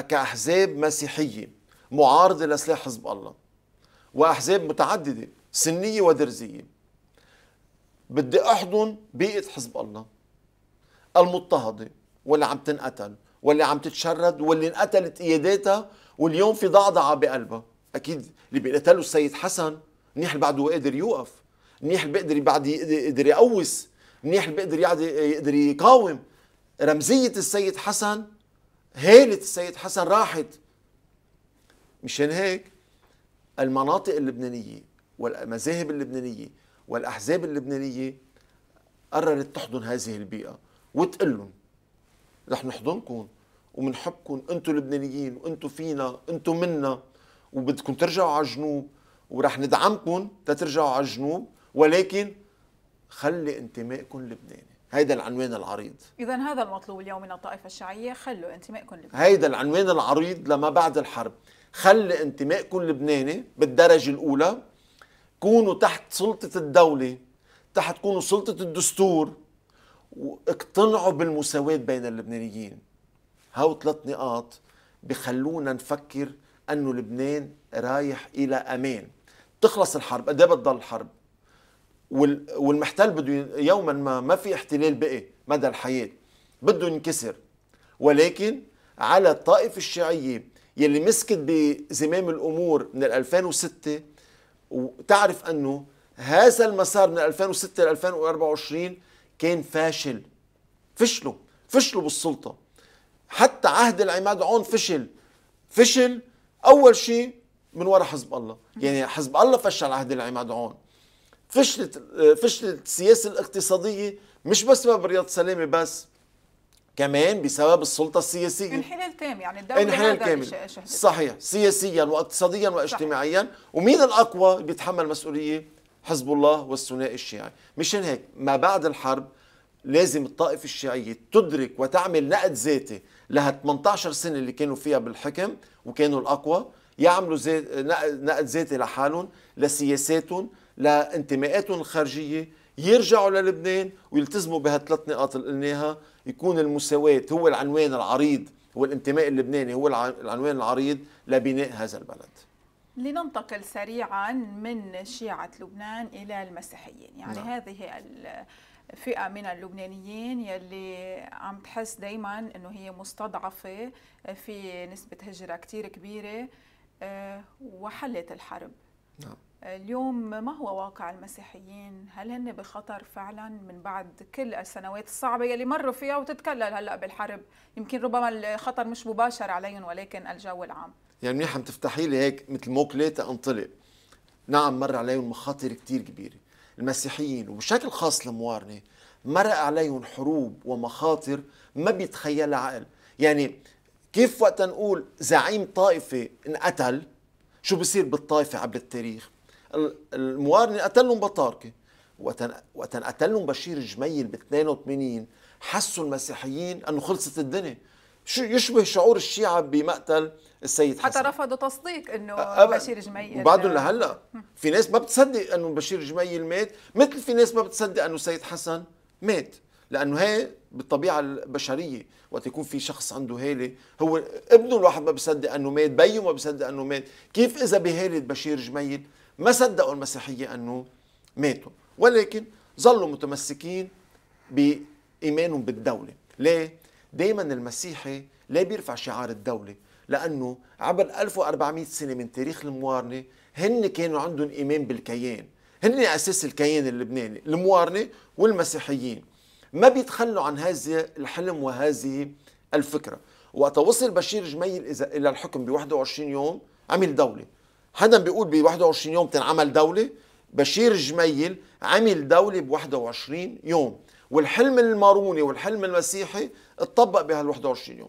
كأحزاب مسيحية معارضة لسلاح حزب الله وأحزاب متعددة سنية ودرزية، بدي أحضن بيئة حزب الله المضطهدة واللي عم تنقتل واللي عم تتشرد واللي انقتلت قياداتها واليوم في ضعضعة بقلبها. أكيد اللي بيقتله السيد حسن منيح اللي بعده قادر يوقف، منيح اللي بيقدر بعد يقدر يقوس، منيح اللي بيقدر يقدر يقاوم. رمزية السيد حسن، هيلة السيد حسن راحت. مشان هيك المناطق اللبنانية والمذاهب اللبنانية والأحزاب اللبنانية قررت تحضن هذه البيئة وتقول لهم رح نحضنكم ومنحبكم، انتم لبنانيين وانتم فينا انتم منا وبدكم ترجعوا على الجنوب ورح ندعمكم تترجعوا على الجنوب، ولكن خلي انتمائكم لبناني. هيدا العنوان العريض. إذا هذا المطلوب اليوم من الطائفة الشيعية، خلوا انتمائكم لبناني. هيدا العنوان العريض لما بعد الحرب، خلي انتمائكم لبناني بالدرجة الأولى، كونوا تحت سلطة الدولة، تحت كونوا سلطة الدستور، واقتنعوا بالمساواة بين اللبنانيين. هاو ثلاث نقاط بخلونا نفكر أنه لبنان رايح إلى أمان. تخلص الحرب، قد إيه بتضل الحرب؟ والمحتل بده يوما ما، ما في احتلال بقي مدى الحياة، بده ينكسر، ولكن على الطائفة الشيعية يلي مسكت بزمام الأمور من ألفين وستة وتعرف أنه هذا المسار من ألفين وستة ل ألفين وأربعة وعشرين كان فاشل. فشلوا فشلوا بالسلطة، حتى عهد العماد عون فشل فشل أول شيء من وراء حزب الله، يعني حزب الله فشل عهد العماد عون، فشلت فشلت السياسة الاقتصادية مش بس بسبب رياض سلامة، بس كمان بسبب السلطة السياسية. انحلال تام، يعني الدولة انحلال كامل. صحيح، سياسيا واقتصاديا واجتماعيا. صحيح. ومين الأقوى اللي بيتحمل مسؤولية؟ حزب الله والثنائي الشيعي. مشان هيك ما بعد الحرب لازم الطائفة الشيعية تدرك وتعمل نقد ذاتي لها ثمانية عشر سنة اللي كانوا فيها بالحكم وكانوا الأقوى، يعملوا نقد ذاتي لحالهم، لسياساتهم، لانتماءاتهم الخارجية، يرجعوا للبنان ويلتزموا بهالثلاث نقاط اللي قلناها. يكون المساواة هو العنوان العريض والانتماء اللبناني هو العنوان العريض لبناء هذا البلد. لننتقل سريعا من شيعة لبنان إلى المسيحيين، يعني نعم. هذه الفئة من اللبنانيين يلي عم تحس دايما أنه هي مستضعفة، في نسبة هجرة كتير كبيرة وحلت الحرب. نعم. اليوم ما هو واقع المسيحيين؟ هل هن بخطر فعلا من بعد كل السنوات الصعبة يلي مروا فيها وتتكلل هلأ بالحرب؟ يمكن ربما الخطر مش مباشر عليهم ولكن الجو العام. يعني منيح عم تفتحي لي هيك مثل موكلة انطلق. نعم مر عليهم مخاطر كتير كبيرة المسيحيين، وبشكل خاص الموارنة مر عليهم حروب ومخاطر ما بيتخيلها عقل. يعني كيف وقت نقول زعيم طائفة انقتل شو بصير بالطائفة عبر التاريخ؟ الموارنة قتلهم بطاركة، وقت قتلهم بشير جميل ب اثنين وثمانين حسوا المسيحيين انه خلصت الدنيا، شو يشبه شعور الشيعة بمقتل السيد حسن، حتى رفضوا تصديق انه بشير جميل، وبعدهم لهلا في ناس ما بتصدق انه بشير جميل مات، مثل في ناس ما بتصدق انه السيد حسن مات، لانه هي بالطبيعه البشريه وقت يكون في شخص عنده هاله، هو ابنه الواحد ما بيصدق انه مات، بيه ما بيصدق انه مات، كيف اذا بهاله بشير جميل ما صدقوا المسيحيه انه ماتوا، ولكن ظلوا متمسكين بايمانهم بالدوله. ليه؟ دائما المسيحي لا بيرفع شعار الدوله، لانه عبر ألف وأربعمئة سنه من تاريخ الموارنه هن كانوا عندهم ايمان بالكيان، هن اساس الكيان اللبناني، الموارنه والمسيحيين. ما بيتخلوا عن هذا الحلم وهذه الفكرة. وقت وصل بشير جميل إلى الحكم ب واحد وعشرين يوم عمل دولة، حدا بيقول ب واحد وعشرين يوم تنعمل دولة، بشير جميل عمل دولة ب واحد وعشرين يوم، والحلم الماروني والحلم المسيحي اتطبق بهال واحد وعشرين يوم.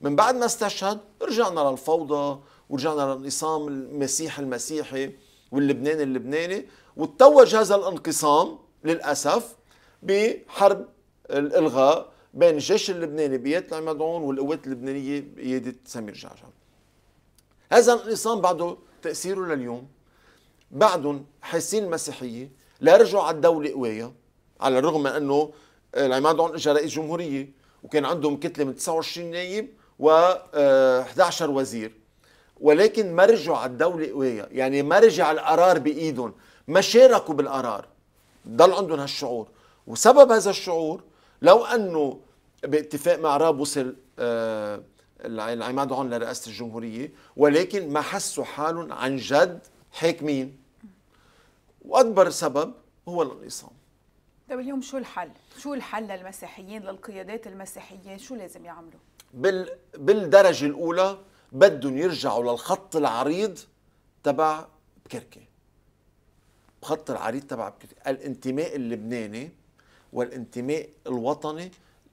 من بعد ما استشهد رجعنا للفوضى ورجعنا للانقسام المسيحي المسيحي واللبناني اللبناني، وتتوج هذا الانقسام للاسف بحرب الالغاء بين الجيش اللبناني بيات المدعون والقوات اللبنانيه بقياده سمير جعجع. هذا الانقسام بعده تاثيره لليوم، بعدهم حاسين المسيحيه لا رجعوا على الدوله قويه، على الرغم من انه العماد مراد اجى رئيس جمهوريه وكان عندهم كتله من تسعة وعشرين نايب و11 وزير، ولكن ما رجعوا على الدوله قويه، يعني ما رجع القرار بايدهم، ما شاركوا بالقرار، ضل عندهم هالشعور. وسبب هذا الشعور لو انه باتفاق مع راب وصل آه العماد عون لرئاسه الجمهوريه، ولكن ما حسوا حالهم عن جد حاكمين. واكبر سبب هو الانقسام. طيب اليوم شو الحل؟ شو الحل للمسيحيين، للقيادات المسيحيه، شو لازم يعملوا؟ بال بالدرجه الاولى بدهم يرجعوا للخط العريض تبع بكركي. الخط العريض تبع بكركي، الانتماء اللبناني والانتماء الوطني،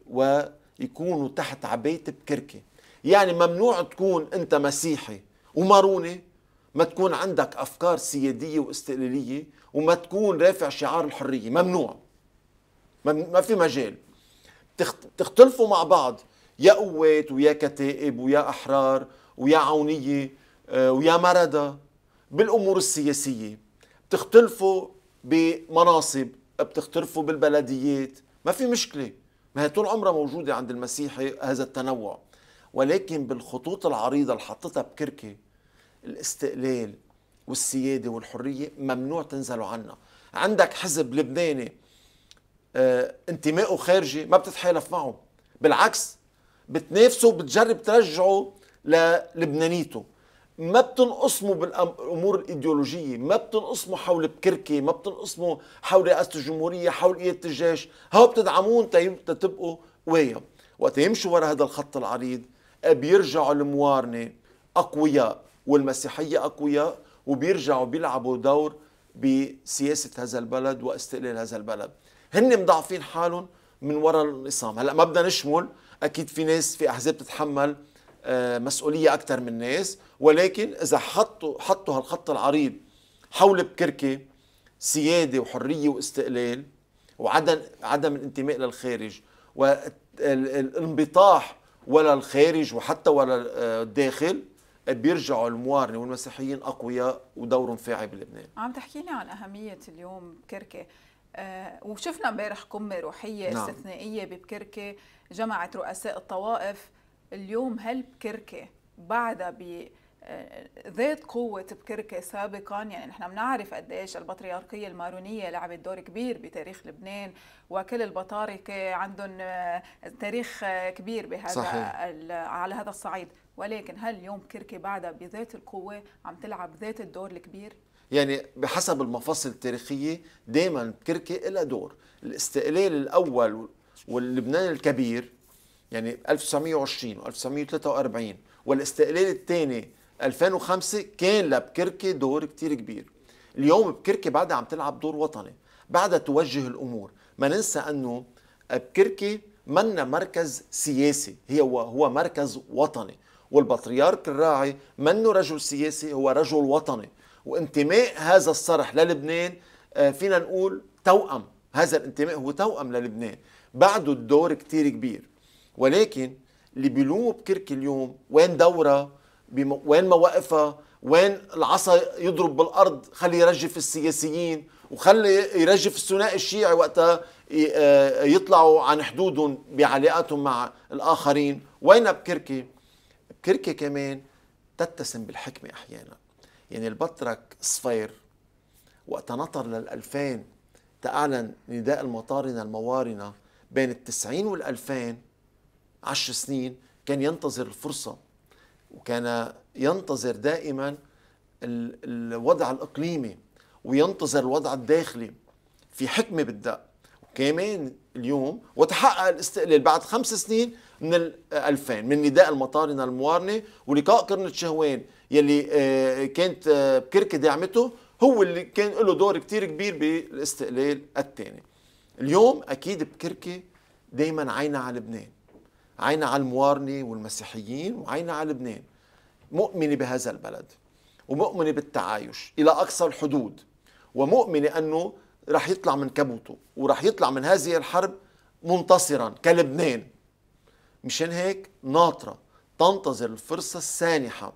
ويكونوا تحت عباية بكركي. يعني ممنوع تكون انت مسيحي وماروني ما تكون عندك افكار سياديه واستقلاليه وما تكون رافع شعار الحريه، ممنوع، ما في مجال. بتختلفوا مع بعض يا قوات ويا كتائب ويا احرار ويا عونيه ويا مرده بالامور السياسيه، بتختلفوا بمناصب، بتختلفوا بالبلديات، ما في مشكله، ما هي طول عمرها موجوده عند المسيحي هذا التنوع، ولكن بالخطوط العريضه اللي حطتها بكركي الاستقلال والسياده والحريه ممنوع تنزلوا عنا. عندك حزب لبناني آه انتمائه خارجي ما بتتحالف معه، بالعكس بتنافسه وبتجرب ترجعه للبنانيته، ما بتنقسموا بالامور الايديولوجيه، ما بتنقسموا حول بكركي، ما بتنقسموا حول رئاسه الجمهوريه، حول قياده الجيش، هو بتدعمون تبقوا قويه. وقت يمشوا ورا هذا الخط العريض بيرجعوا الموارنه اقوياء والمسيحيه اقوياء، وبيرجعوا بيلعبوا دور بسياسه هذا البلد واستقلال هذا البلد. هن مضعفين حالهم من وراء الانقسام. هلا ما بدنا نشمل، اكيد في ناس في احزاب تتحمل مسؤوليه اكثر من ناس، ولكن اذا حطوا حطوا هالخط العريض حول بكركي سياده وحريه واستقلال وعدم عدم الانتماء للخارج والانبطاح ولا الخارج وحتى ولا الداخل، بيرجعوا الموارنه والمسيحيين اقوياء ودورهم فاعل بلبنان. عم تحكي لي عن اهميه اليوم بكركي، آه وشفنا امبارح قمه روحيه نعم. استثنائيه ببكركي جمعت رؤساء الطوائف. اليوم هل بكركي بعدها بذات قوه بكركي سابقا؟ يعني نحن بنعرف قديش البطريركيه المارونيه لعبت دور كبير بتاريخ لبنان، وكل البطاركه عندهم تاريخ كبير بهذا على هذا الصعيد، ولكن هل اليوم بكركي بعدها بذات القوه عم تلعب ذات الدور الكبير؟ يعني بحسب المفاصل التاريخيه دائما بكركي لها دور. الاستقلال الاول واللبناني الكبير يعني ألف وتسعمئة وعشرين وألف وتسعمئة وثلاثة وأربعين، والاستقلال الثاني ألفين وخمسة، كان لبكركي دور كتير كبير. اليوم بكركي بعدها عم تلعب دور وطني، بعدها توجه الامور. ما ننسى انه بكركي منا مركز سياسي، هي هو مركز وطني، والبطريرك الراعي منه رجل سياسي، هو رجل وطني. وانتماء هذا الصرح للبنان فينا نقول توأم، هذا الانتماء هو توأم للبنان، بعده الدور كتير كبير. ولكن اللي بيلوموا بكركي اليوم وين دورها، وين مواقفها، وين العصا يضرب بالارض خلي يرجف السياسيين وخلي يرجف الثنائي الشيعي وقتها يطلعوا عن حدودهم بعلاقاتهم مع الاخرين، وين بكركي؟ بكركي كمان تتسم بالحكمه احيانا. يعني البطرك صفير وقت نطر لل2000 تعلن نداء المطارنه الموارنه، بين التسعين والألفين عشر سنين كان ينتظر الفرصة، وكان ينتظر دائما الوضع الإقليمي وينتظر الوضع الداخلي، في حكمة بالدق. وكمان اليوم وتحقق الاستقلال بعد خمس سنين من الألفين من نداء المطارنة الموارنة ولقاء قرنة شهوان يلي كانت بكركي دعمته، هو اللي كان له دور كتير كبير بالاستقلال الثاني. اليوم اكيد بكركي دايما عينه على لبنان، عينه على الموارنه والمسيحيين وعينه على لبنان، مؤمنه بهذا البلد ومؤمنه بالتعايش الى اقصى الحدود، ومؤمنه انه رح يطلع من كبوته ورح يطلع من هذه الحرب منتصرا كلبنان. مشان هيك ناطره، تنتظر الفرصه السانحه،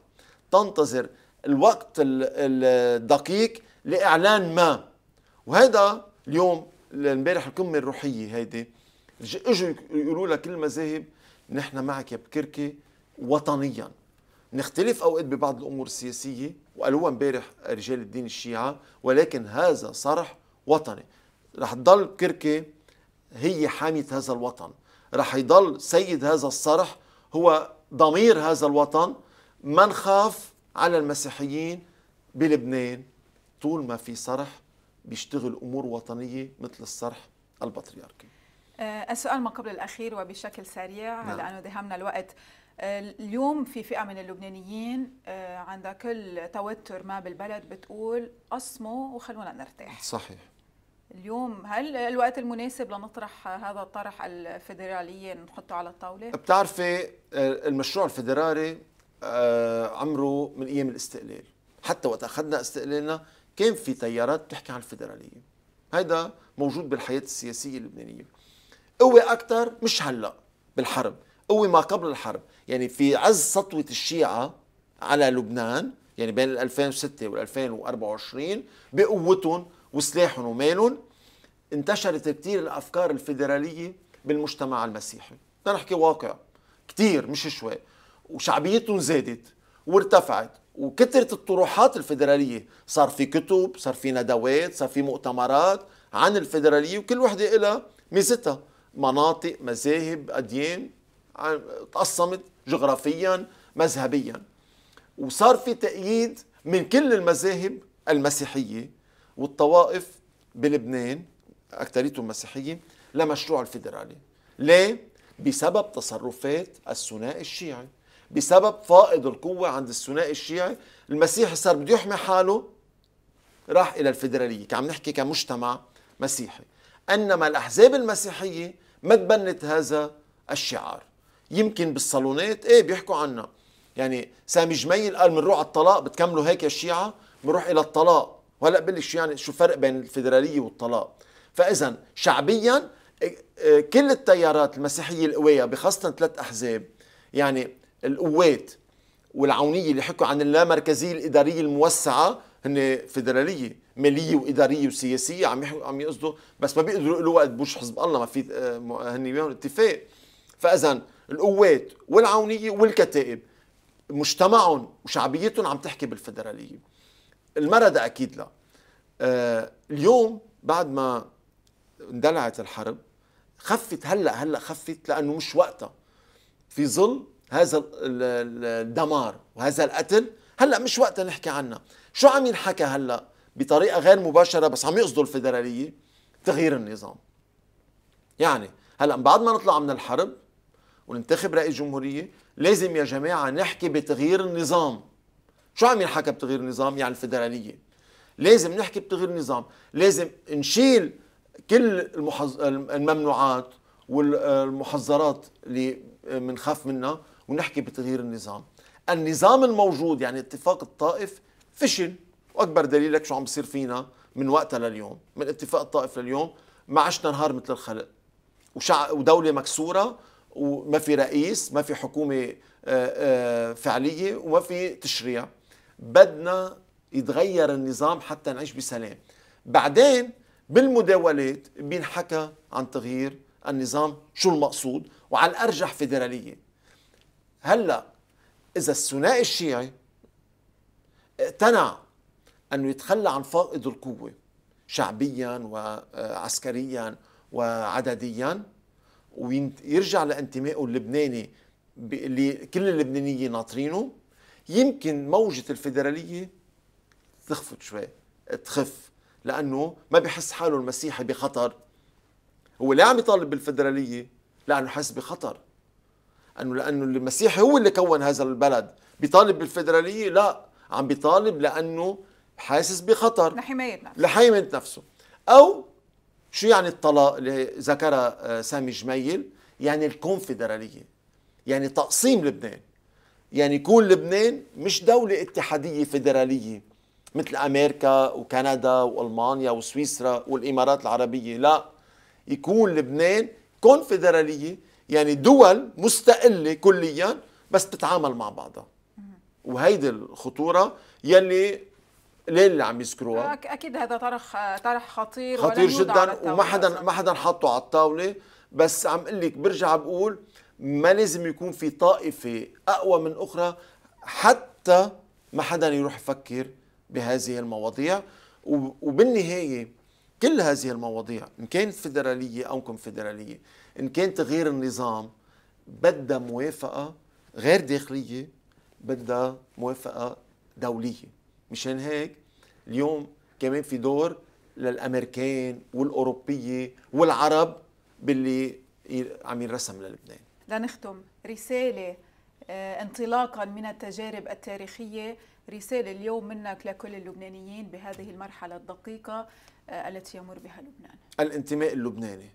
تنتظر الوقت الدقيق لاعلان ما. وهذا اليوم امبارح القمه الروحيه هيدي اجوا يقولوا لها كل المذاهب نحن معك يا بكركي وطنيا، نختلف اوقات ببعض الامور السياسيه وقالوها امبارح رجال الدين الشيعة، ولكن هذا صرح وطني. رح تضل بكركي هي حامية هذا الوطن، رح يضل سيد هذا الصرح هو ضمير هذا الوطن. ما نخاف على المسيحيين بلبنان طول ما في صرح بيشتغل امور وطنيه مثل الصرح البطريركي. السؤال ما قبل الاخير وبشكل سريع، نعم. لانه دهمنا الوقت. اليوم في فئه من اللبنانيين عندها كل توتر ما بالبلد بتقول قسموا وخلونا نرتاح. صحيح. اليوم هل الوقت المناسب لنطرح هذا الطرح الفدرالية نحطه على الطاولة؟ بتعرفي المشروع الفدرالي عمره من أيام الاستقلال، حتى وقت أخذنا استقلالنا كان في تيارات بتحكي عن الفدرالية. هذا موجود بالحياة السياسية اللبنانية. قوة أكثر مش هلأ بالحرب، قوة ما قبل الحرب، يعني في عز سطوة الشيعة على لبنان، يعني بين ألفين وستة وألفين وأربعة وعشرين بقوتهم وسلاحهم ومالهم انتشرت كثير الافكار الفدراليه بالمجتمع المسيحي، بدنا نحكي واقع كثير مش شوي، وشعبيتهم زادت وارتفعت وكثرت الطروحات الفدراليه، صار في كتب، صار في ندوات، صار في مؤتمرات عن الفدراليه، وكل وحده لها ميزتها، مناطق، مذاهب، اديان، تقسمت جغرافيا، مذهبيا، وصار في تأييد من كل المذاهب المسيحيه والطوائف بلبنان اكثريتهم مسيحيه لمشروع الفدرالي. ليه؟ بسبب تصرفات الثنائي الشيعي، بسبب فائض القوه عند الثنائي الشيعي، المسيحي صار بده يحمي حاله راح الى الفدراليه، عم نحكي كمجتمع مسيحي. انما الاحزاب المسيحيه ما تبنت هذا الشعار، يمكن بالصالونات ايه بيحكوا عنا، يعني سامي جميل قال بنروح على الطلاق، بتكملوا هيك يا الشيعه، بنروح الى الطلاق. وهلا بقول لك شو يعني، شو الفرق بين الفدراليه والطلاق. فاذا شعبيا كل التيارات المسيحيه القويه بخاصه ثلاث احزاب، يعني القوات والعونيه اللي حكوا عن اللامركزيه الاداريه الموسعه، هن فدراليه ماليه واداريه وسياسيه عم يحكوا، عم يقصدوا، بس ما بيقدروا يقولوا وقت بوش حزب الله ما في هن وياهم اتفاق. فاذا القوات والعونيه والكتائب مجتمعهم وشعبيتهم عم تحكي بالفدراليه. المرضى اكيد لا. آه اليوم بعد ما اندلعت الحرب خفت، هلا هلا خفت، لانه مش وقتها في ظل هذا الدمار وهذا القتل، هلا مش وقتها نحكي عنها. شو عم ينحكى هلا بطريقه غير مباشره بس عم يقصدوا الفدراليه؟ تغيير النظام. يعني هلا بعد ما نطلع من الحرب وننتخب رئيس جمهوريه لازم يا جماعه نحكي بتغيير النظام. شو عم ينحكى بتغيير النظام؟ يعني الفدراليه. لازم نحكي بتغيير النظام، لازم نشيل كل المحظ... الممنوعات والمحظرات اللي بنخاف منها ونحكي بتغيير النظام. النظام الموجود يعني اتفاق الطائف فشل، واكبر دليل لك شو عم بصير فينا من وقتها لليوم، من اتفاق الطائف لليوم ما عشنا نهار مثل الخلق، وشع... ودوله مكسوره وما في رئيس، ما في حكومه فعليه، وما في تشريع. بدنا يتغير النظام حتى نعيش بسلام. بعدين بالمداولات بينحكى عن تغيير النظام، شو المقصود، وعلى الارجح فدراليه. هلا اذا الثنائي الشيعي اقتنع انه يتخلى عن فائض القوه شعبيا وعسكريا وعدديا ويرجع لانتمائه اللبناني اللي كل اللبنانيين ناطرينه، يمكن موجة الفدرالية تخفت شوي، تخف، لأنه ما بحس حاله المسيحي بخطر. هو ليه عم يطالب بالفدرالية؟ لأنه حس بخطر، أنه لأنه المسيحي هو اللي كون هذا البلد. بيطالب بالفدرالية؟ لا، عم بيطالب لأنه حاسس بخطر لحماية نفسه. لحماية نفسه أو شو يعني الطلاق اللي ذكرها سامي جميل؟ يعني الكونفدرالية، يعني تقسيم لبنان، يعني يكون لبنان مش دولة اتحادية فدرالية مثل أمريكا وكندا وألمانيا وسويسرا والإمارات العربية، لا، يكون لبنان كونفدرالية، يعني دول مستقلة كليا بس بتتعامل مع بعضها. وهيدي الخطورة يلي ليه اللي عم يذكروها؟ أكيد هذا طرح طرح خطير خطير جدا، وما حدا ما حدا حطه على الطاولة. بس عم قلك برجع بقول ما لازم يكون في طائفة أقوى من أخرى حتى ما حدا يروح يفكر بهذه المواضيع. وبالنهاية كل هذه المواضيع إن كانت فدرالية أو كونفدرالية، إن كان تغيير النظام، بدها موافقة غير داخلية، بدها موافقة دولية. مشان هيك اليوم كمان في دور للأمريكان والأوروبية والعرب باللي عم ينرسم للبنان. لنختم، رسالة انطلاقا من التجارب التاريخية، رسالة اليوم منك لكل اللبنانيين بهذه المرحلة الدقيقة التي يمر بها لبنان. الانتماء اللبناني،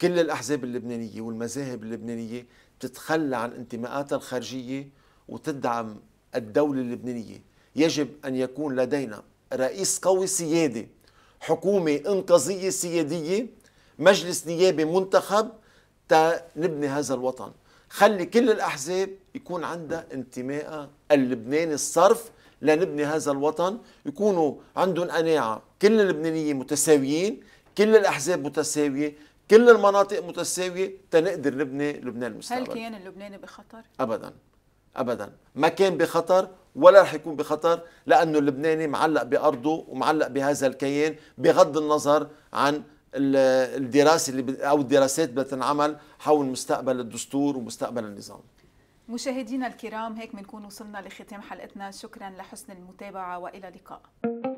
كل الأحزاب اللبنانية والمذاهب اللبنانية بتتخلى عن انتماءاتها الخارجية وتدعم الدولة اللبنانية. يجب أن يكون لدينا رئيس قوي سيادي، حكومة إنقاذية سيادية، مجلس نيابي منتخب تنبني هذا الوطن. خلي كل الأحزاب يكون عندها انتماء اللبناني الصرف لنبني هذا الوطن، يكونوا عندهم قناعة كل اللبنانيين متساويين، كل الأحزاب متساوية، كل المناطق متساوية، تنقدر نبني لبنان المستقبل. هل الكيان اللبناني بخطر؟ أبداً أبداً، ما كان بخطر ولا رح يكون بخطر، لأنه اللبناني معلق بأرضه ومعلق بهذا الكيان بغض النظر عن الدراسة اللي أو الدراسات اللي بتنعمل حول مستقبل الدستور ومستقبل النظام. مشاهدينا الكرام، هيك بنكون وصلنا لختام حلقتنا، شكراً لحسن المتابعة وإلى اللقاء.